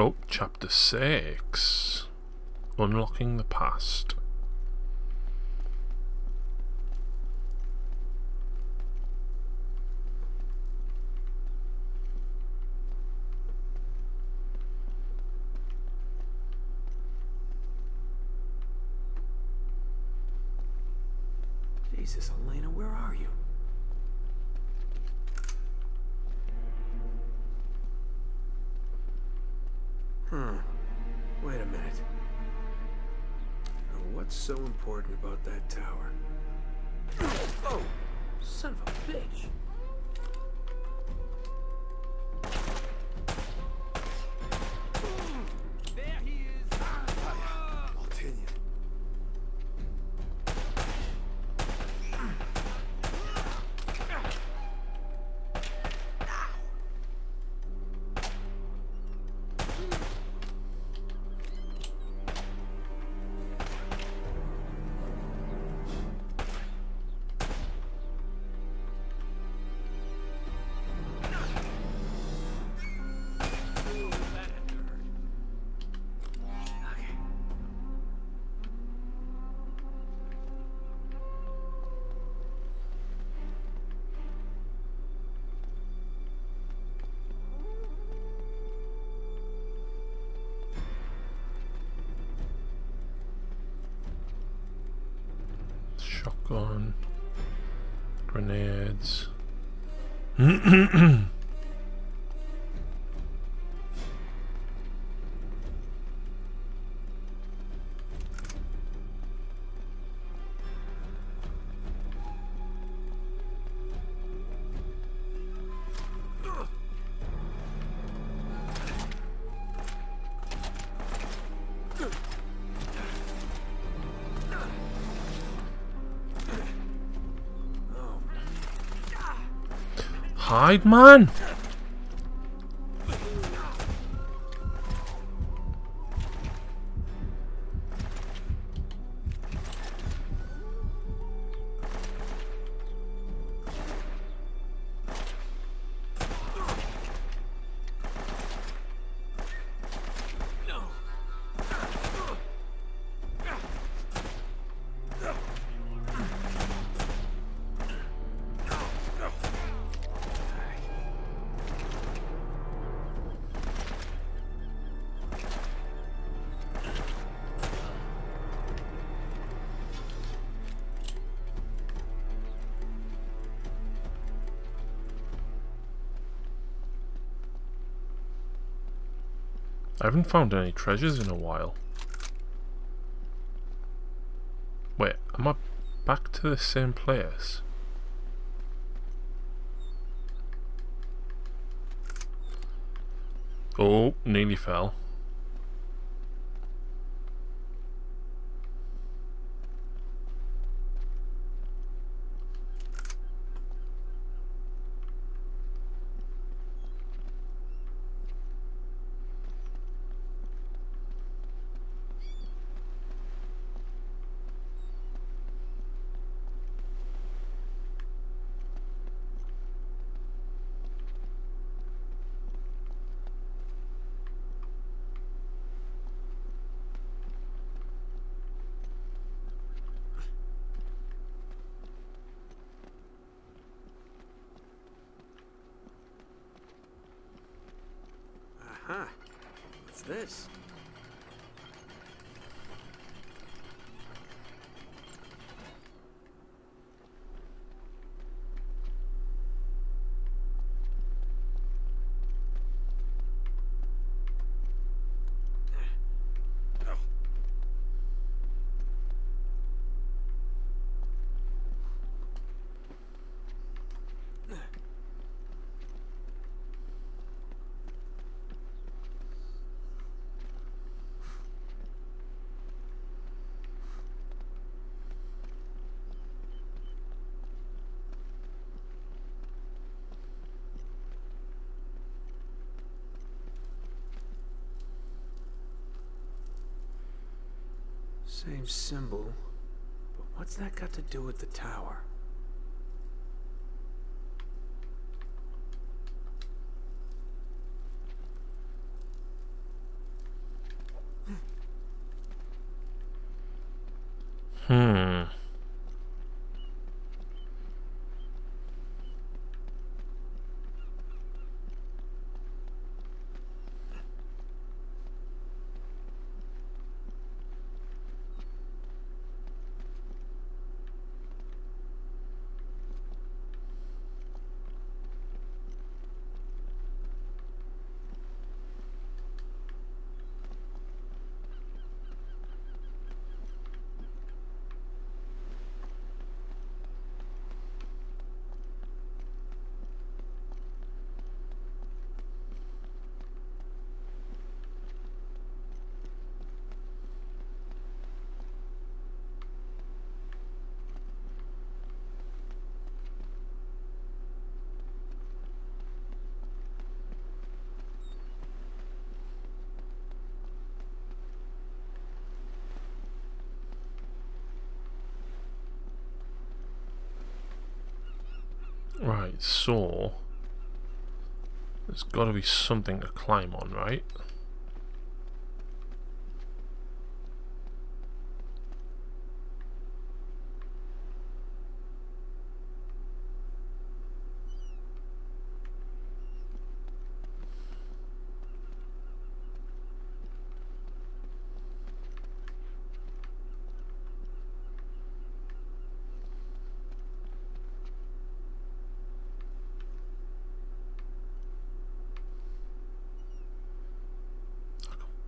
Oh, Chapter 6. Unlocking the Past. Jesus, Elena, where are you? Wait a minute. Now what's so important about that tower? Oh! Son of a bitch! Shotgun, grenades. Hide, man! I haven't found any treasures in a while. Wait, am I back to the same place? Oh, nearly fell. Huh, what's this? Same symbol, but what's that got to do with the tower? Right, so there's got to be something to climb on, right?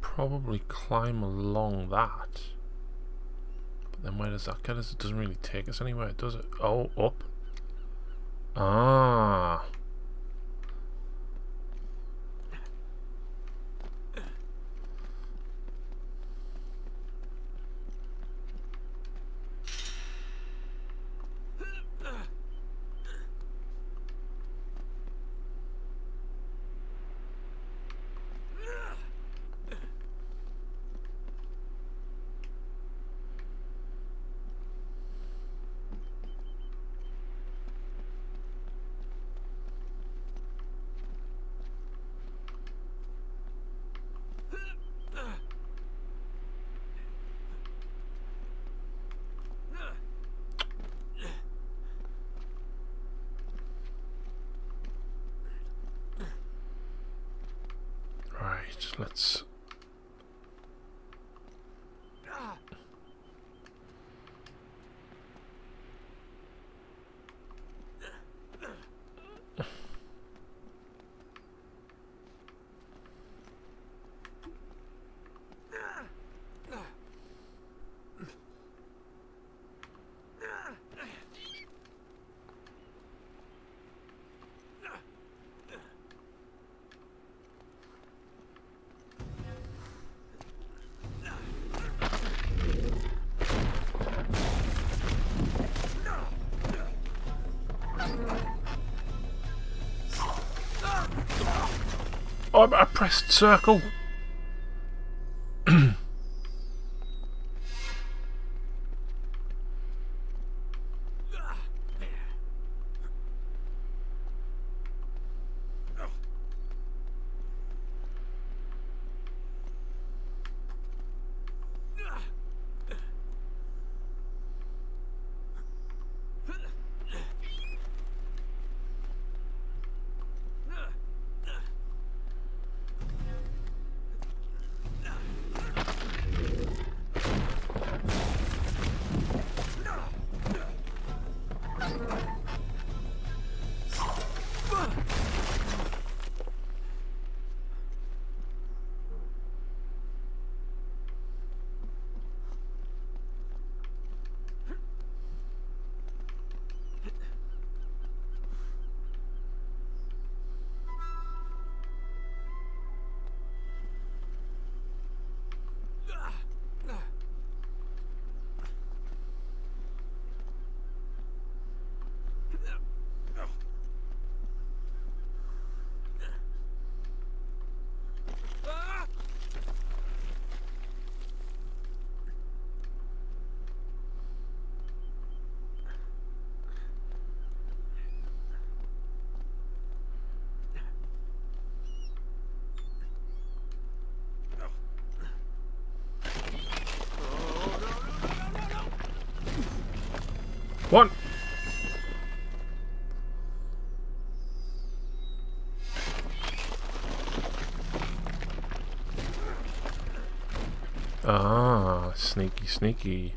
Probably climb along that, but then where does that get us? It doesn't really take us anywhere, does it? Oh, up. Ah. Let's I pressed circle. One. Ah, sneaky, sneaky.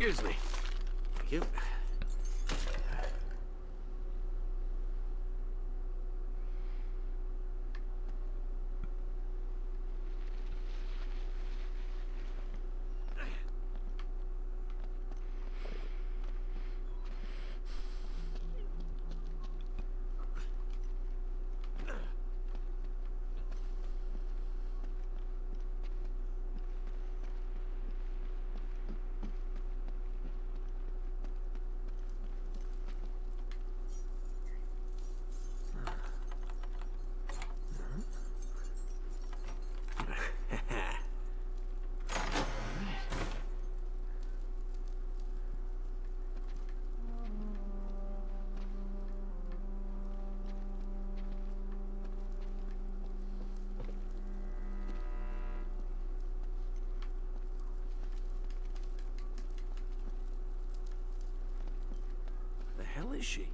Excuse me. Thank you. Where is she?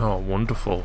Oh, wonderful.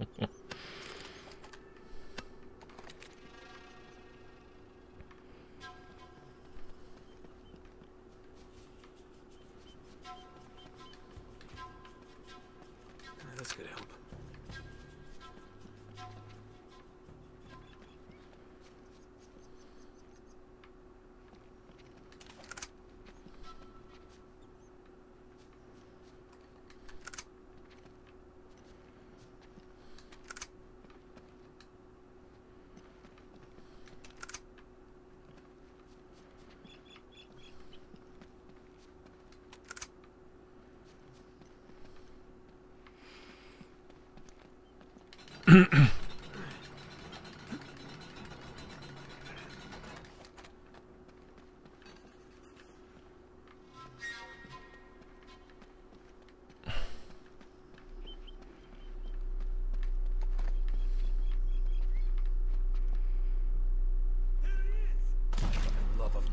gonna help.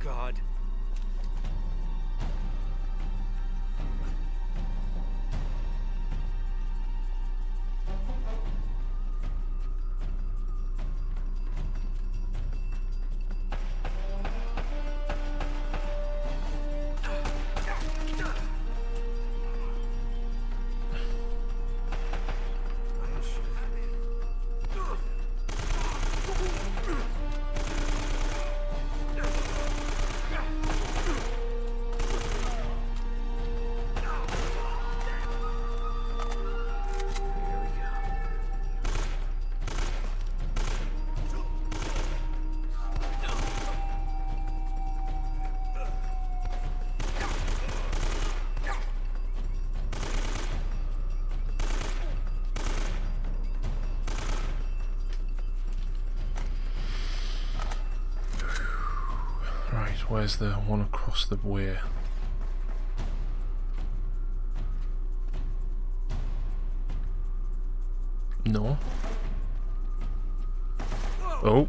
God. Where's the one across the weir? No. Oh.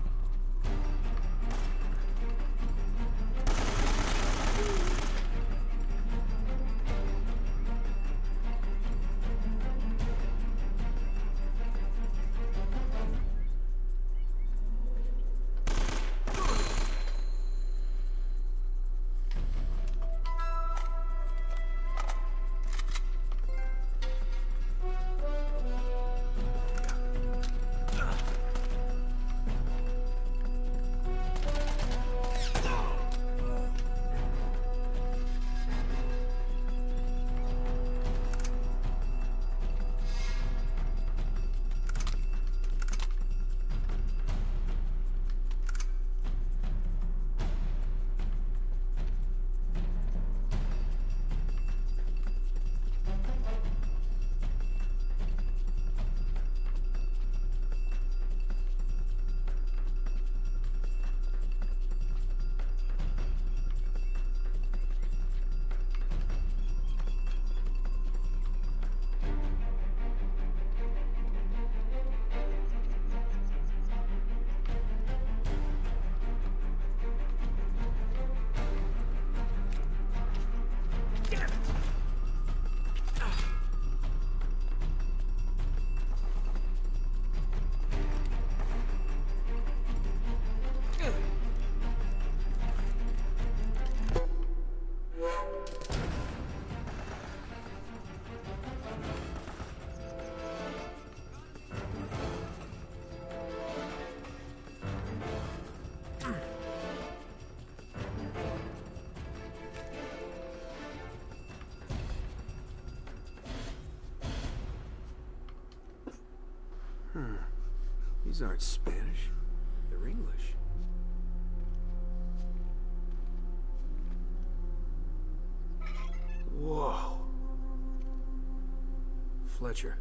These aren't Spanish, they're English. Whoa. Fletcher,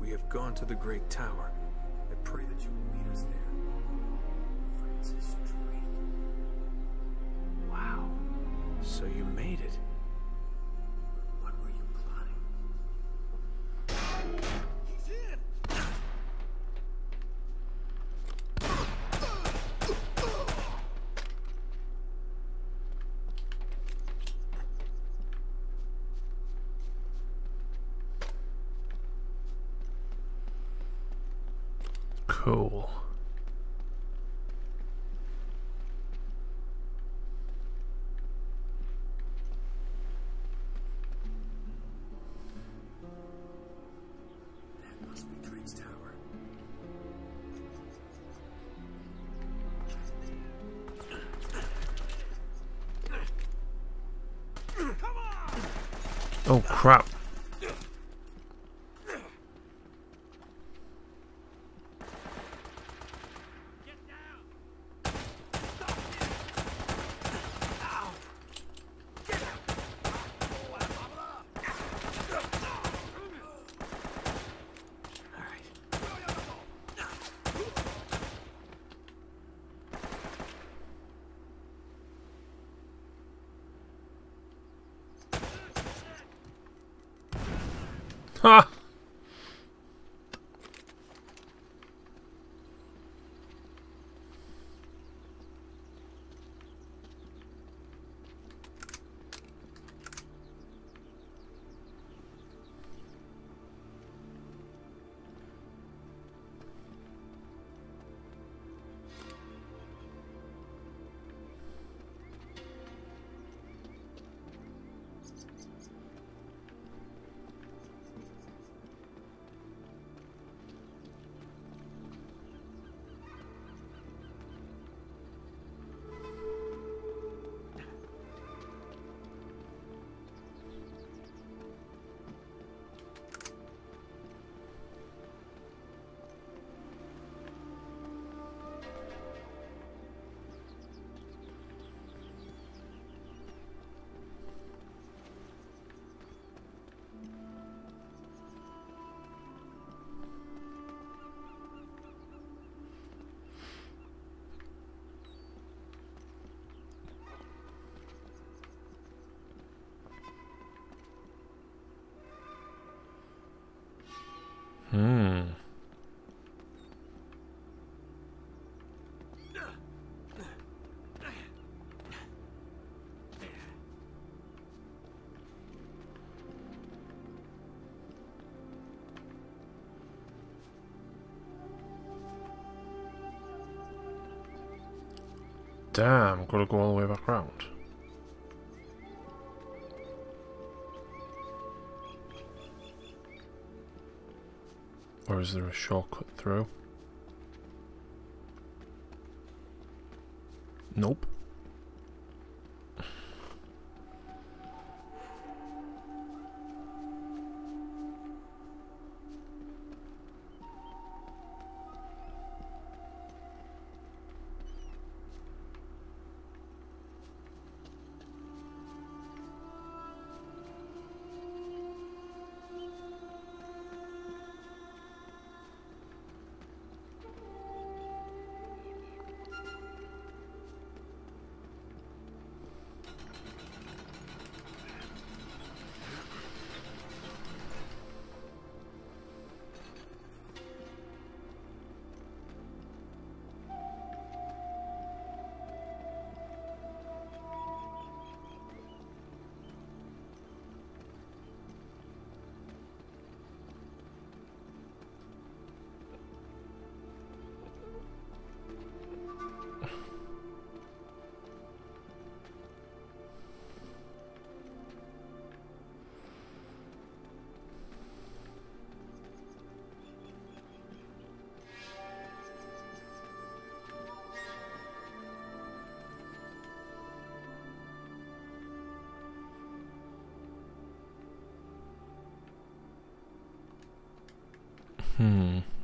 we have gone to the Great Tower. I pray that you will lead us there. Francis, Drake. Wow. So you made it. Cool. Oh crap. Ha! Damn, gotta go all the way back round. Or is there a shortcut through? Nope.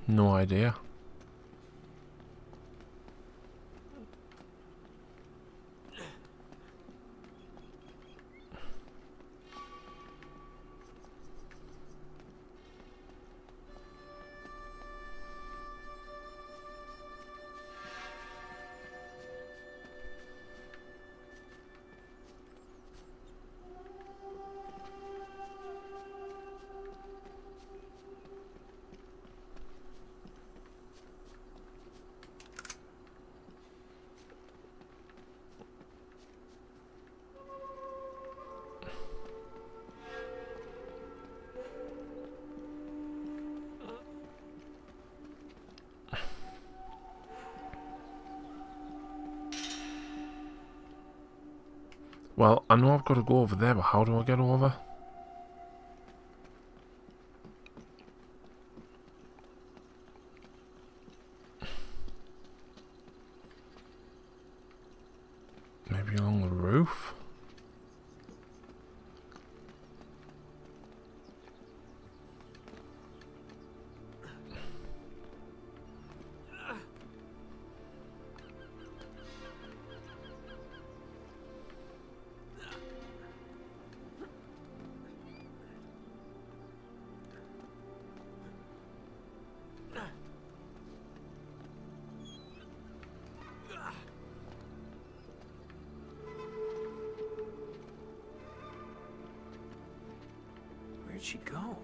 No idea. Well, I know I've got to go over there, but how do I get over? Maybe along the roof? Where'd she go?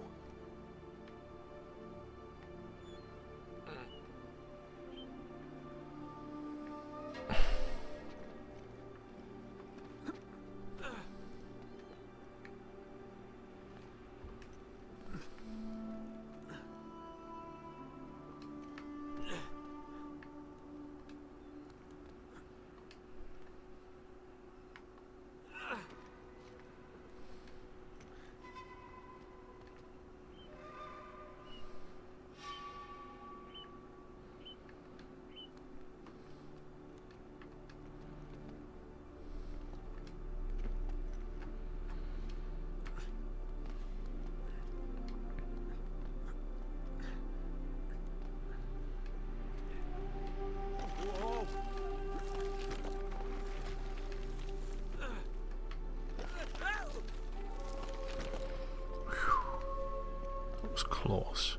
Close.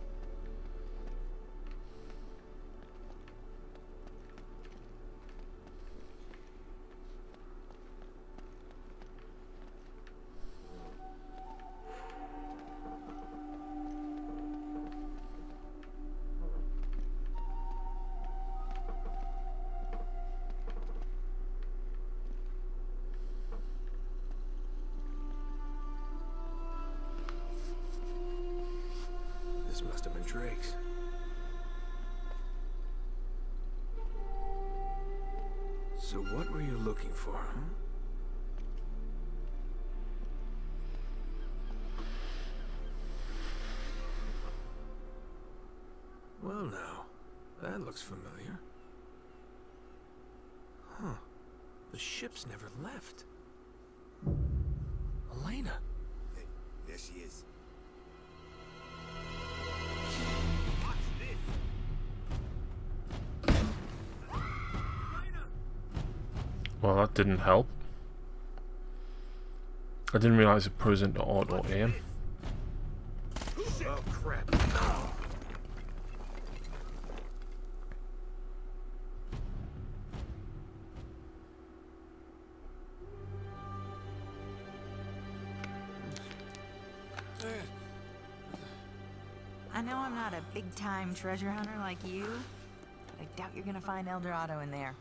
Must have been Drake's. So what were you looking for, huh? Well, now, that looks familiar. Huh. The ship's never left. Elena. Hey, there she is. Well, that didn't help. I didn't realise it pulls into auto aim. Oh crap. No. I know I'm not a big time treasure hunter like you, but I doubt you're gonna find El Dorado in there.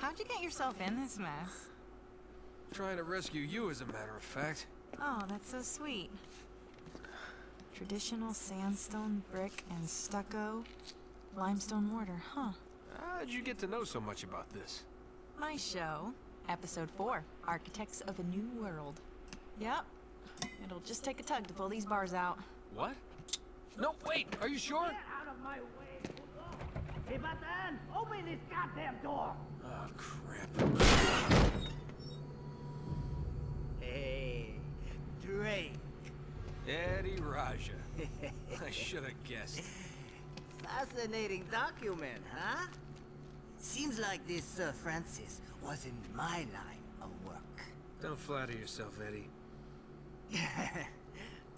How'd you get yourself in this mess? Trying to rescue you, as a matter of fact. Oh, that's so sweet. Traditional sandstone, brick, and stucco. Limestone mortar, huh? How'd you get to know so much about this? My show. Episode 4, Architects of a New World. Yep. It'll just take a tug to pull these bars out. What? No, wait! Are you sure? Get out of my way! Hey, Batman! Open this goddamn door! Oh, crap. Hey, Drake. Eddie Raja. I should have guessed. Fascinating document, huh? Seems like this Sir Francis was in my line of work. Don't flatter yourself, Eddie.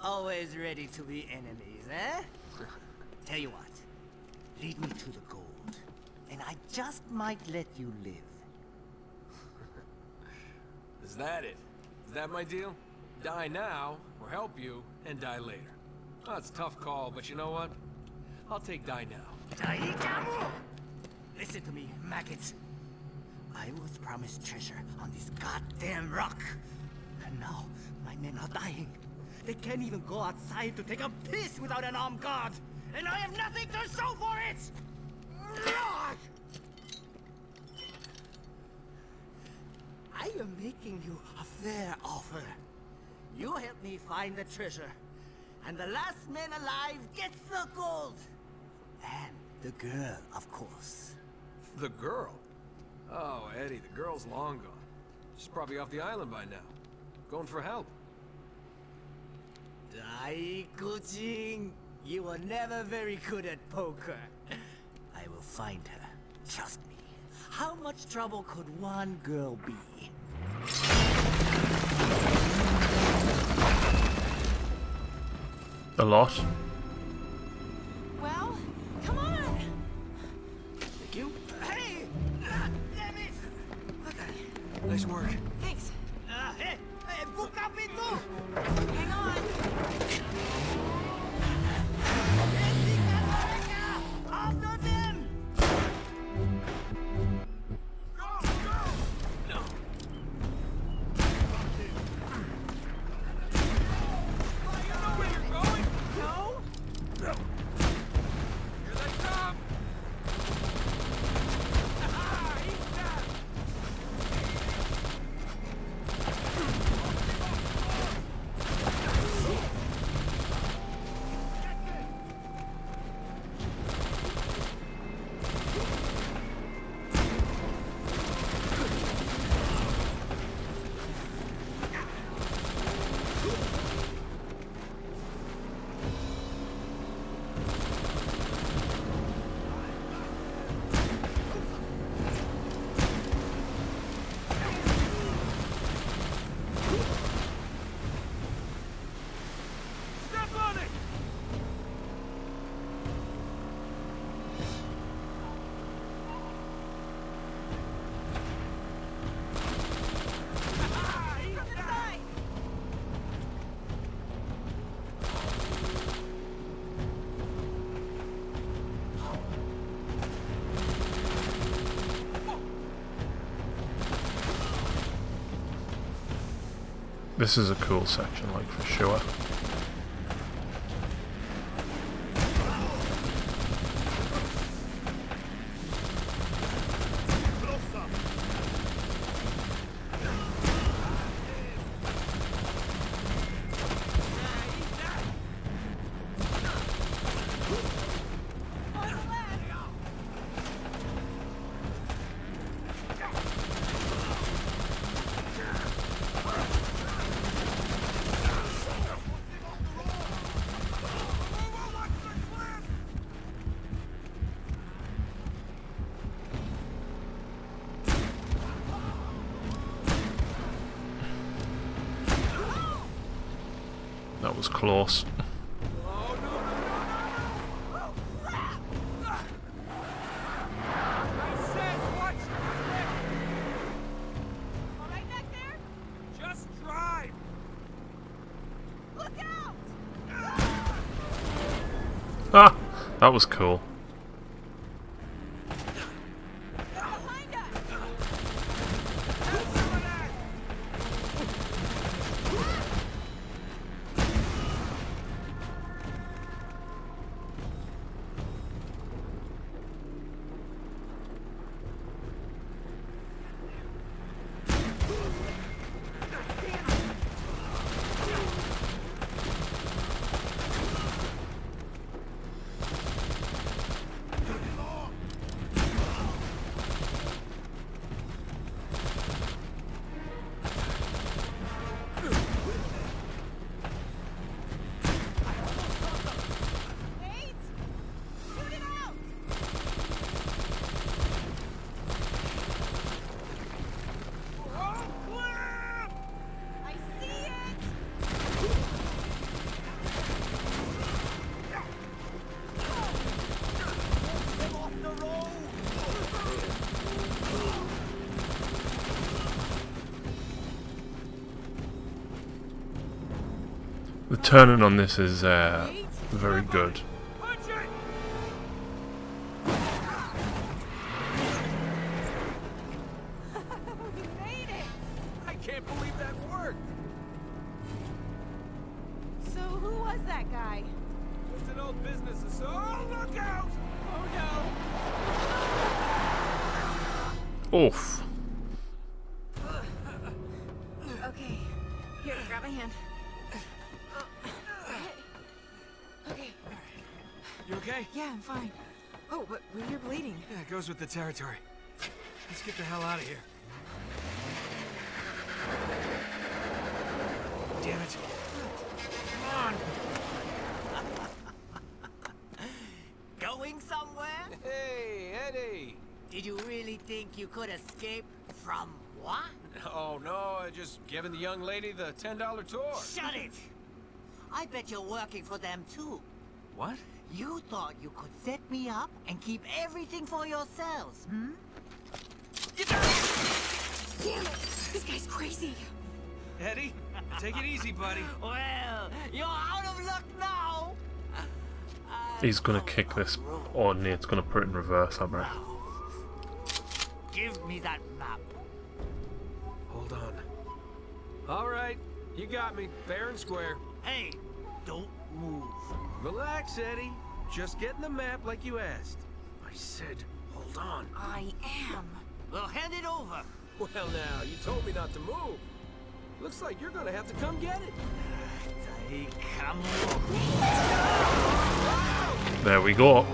Always ready to be enemies, eh? Tell you what, lead me to the gold. And I just might let you live. Is that it? Is that my deal? Die now, or help you, and die later. Well, it's a tough call, but you know what? I'll take die now. Dai Kamu! Listen to me, maggots. I was promised treasure on this goddamn rock. And now, my men are dying. They can't even go outside to take a piss without an armed guard. And I have nothing to show for it! I am making you a fair offer. You help me find the treasure, and the last man alive gets the gold. And the girl, of course. The girl? Oh, Eddie, the girl's long gone. She's probably off the island by now, going for help. Dai Kuching, you were never very good at poker. I will find her, trust me. How much trouble could one girl be? A lot. Well, come on. Thank you. Hey! Damn it! Okay. Nice work. Thanks. Hey! Book up it too! Hang on! After them! Go! Go! No! You know where you're going? No? No! Hear that, Tom? Ha! Eat that! This is a cool section, like, for sure. That was close. Ah, that was cool. The turning on this is very good. okay? Yeah, I'm fine. Oh, but you're bleeding. Yeah, it goes with the territory. Let's get the hell out of here. Damn it. Come on. Going somewhere? Hey, Eddie. Did you really think you could escape from what? Oh, no, I just given the young lady the $10 tour. Shut it. I bet you're working for them, too. What? You thought you could set me up and keep everything for yourselves, hmm? Damn it! This guy's crazy. Eddie, take it easy, buddy. Well, you're out of luck now. He's gonna kick this on. It's gonna put it in reverse, I'm right. Give me that map. Hold on. All right, you got me, fair and square. Hey, don't move. Relax, Eddie. Just get in the map like you asked. I said, hold on. I am. Well, hand it over. Well, now, you told me not to move. Looks like you're gonna have to come get it. Dai Kamu. There we go.